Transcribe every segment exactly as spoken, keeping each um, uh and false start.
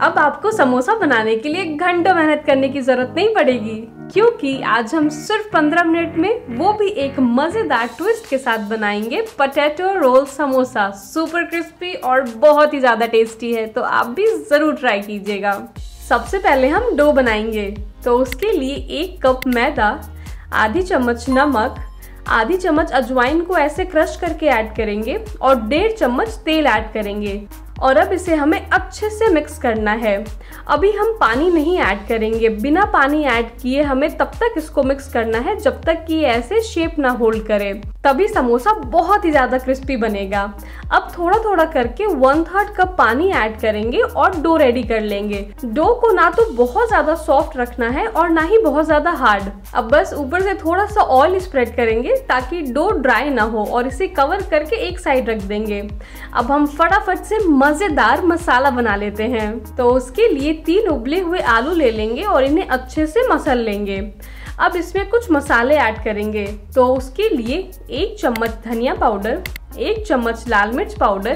अब आपको समोसा बनाने के लिए घंटों मेहनत करने की जरूरत नहीं पड़ेगी, क्योंकि आज हम सिर्फ पंद्रह मिनट में वो भी एक मजेदार ट्विस्ट के साथ बनाएंगे potato roll samosa. Super crispy और बहुत ही ज्यादा टेस्टी है, तो आप भी जरूर ट्राई कीजिएगा। सबसे पहले हम डो बनाएंगे, तो उसके लिए एक कप मैदा, आधी चम्मच नमक, आधी चम्मच अजवाइन को ऐसे क्रश करके ऐड करेंगे और डेढ़ चम्मच तेल ऐड करेंगे। और अब इसे हमें अच्छे से मिक्स करना है। अभी हम पानी नहीं ऐड करेंगे, बिना पानी ऐड किए हमें तब तक इसको मिक्स करना है जब तक कि ऐसे शेप ना होल्ड करे, तभी समोसा बहुत ही ज़्यादा क्रिस्पी बनेगा। अब थोड़ा थोड़ा करके वन थर्ड कप पानी ऐड करेंगे और डो रेडी कर लेंगे। डो को ना तो बहुत ज़्यादा सॉफ्ट रखना है और ना ही बहुत ज़्यादा हार्ड। अब बस ऊपर से थोड़ा सा ऑयल स्प्रेड करेंगे ताकि डो ड्राई ना हो और इसे कवर करके एक साइड रख देंगे। अब हम फटाफट से मज़ेदार मसाला बना लेते हैं, तो उसके लिए तीन उबले हुए आलू ले लेंगे और इन्हें अच्छे से मसल लेंगे। अब इसमें कुछ मसाले ऐड करेंगे, तो उसके लिए एक चम्मच धनिया पाउडर, एक चम्मच लाल मिर्च पाउडर,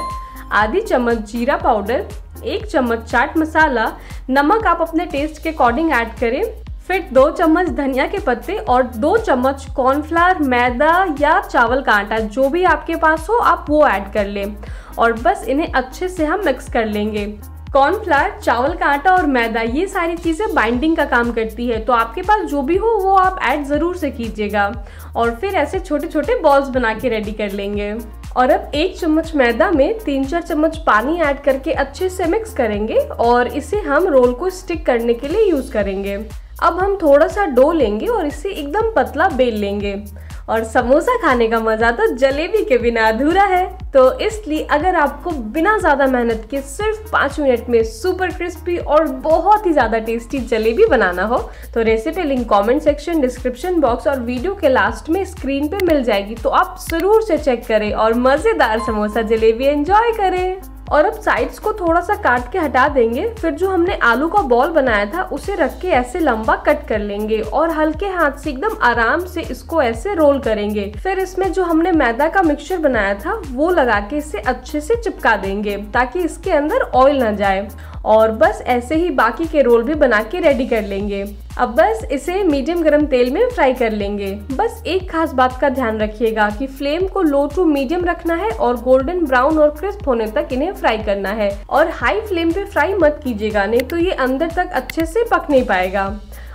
आधी चम्मच जीरा पाउडर, एक चम्मच चाट मसाला, नमक आप अपने टेस्ट के अकॉर्डिंग ऐड करें, फिर दो चम्मच धनिया के पत्ते और दो चम्मच कॉर्नफ्लावर, मैदा या चावल का आटा जो भी आपके पास हो आप वो ऐड कर लें। और बस इन्हें अच्छे से हम मिक्स कर लेंगे। कॉर्नफ्लावर, चावल का आटा और मैदा ये सारी चीज़ें बाइंडिंग का काम करती है, तो आपके पास जो भी हो वो आप ऐड ज़रूर से कीजिएगा। और फिर ऐसे छोटे छोटे बॉल्स बना के रेडी कर लेंगे। और अब एक चम्मच मैदा में तीन चार चम्मच पानी ऐड करके अच्छे से मिक्स करेंगे और इसे हम रोल को स्टिक करने के लिए यूज़ करेंगे। अब हम थोड़ा सा डो लेंगे और इसे एकदम पतला बेल लेंगे। और समोसा खाने का मज़ा तो जलेबी के बिना अधूरा है, तो इसलिए अगर आपको बिना ज़्यादा मेहनत के सिर्फ पाँच मिनट में सुपर क्रिस्पी और बहुत ही ज़्यादा टेस्टी जलेबी बनाना हो तो recipe link comment section, description box और वीडियो के लास्ट में स्क्रीन पे मिल जाएगी, तो आप ज़रूर से चेक करें और मज़ेदार समोसा जलेबी एंजॉय करें। और अब साइड्स को थोड़ा सा काट के हटा देंगे, फिर जो हमने आलू का बॉल बनाया था उसे रख के ऐसे लंबा कट कर लेंगे और हल्के हाथ से एकदम आराम से इसको ऐसे रोल करेंगे। फिर इसमें जो हमने मैदा का मिक्सचर बनाया था वो लगा के इसे अच्छे से चिपका देंगे ताकि इसके अंदर ऑयल ना जाए। और बस ऐसे ही बाकी के रोल भी बना के रेडी कर लेंगे। अब बस इसे मीडियम गरम तेल में फ्राई कर लेंगे। बस एक खास बात का ध्यान रखिएगा कि फ्लेम को लो टू मीडियम रखना है और गोल्डन ब्राउन और क्रिस्प होने तक इन्हें फ्राई करना है। और हाई फ्लेम पे फ्राई मत कीजिएगा, नहीं तो ये अंदर तक अच्छे से पक नहीं पाएगा।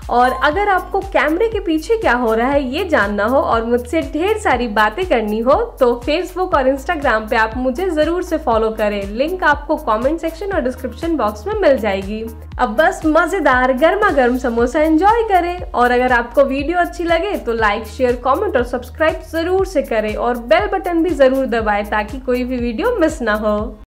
और अगर आपको कैमरे के पीछे क्या हो रहा है ये जानना हो और मुझसे ढेर सारी बातें करनी हो तो फेसबुक और इंस्टाग्राम पे आप मुझे ज़रूर से फॉलो करें। लिंक आपको कमेंट सेक्शन और डिस्क्रिप्शन बॉक्स में मिल जाएगी। अब बस मज़ेदार गर्मा गर्म समोसा एंजॉय करें। और अगर आपको वीडियो अच्छी लगे तो लाइक, शेयर, कॉमेंट और सब्सक्राइब ज़रूर से करें और बेल बटन भी ज़रूर दबाएँ ताकि कोई भी वीडियो मिस ना हो।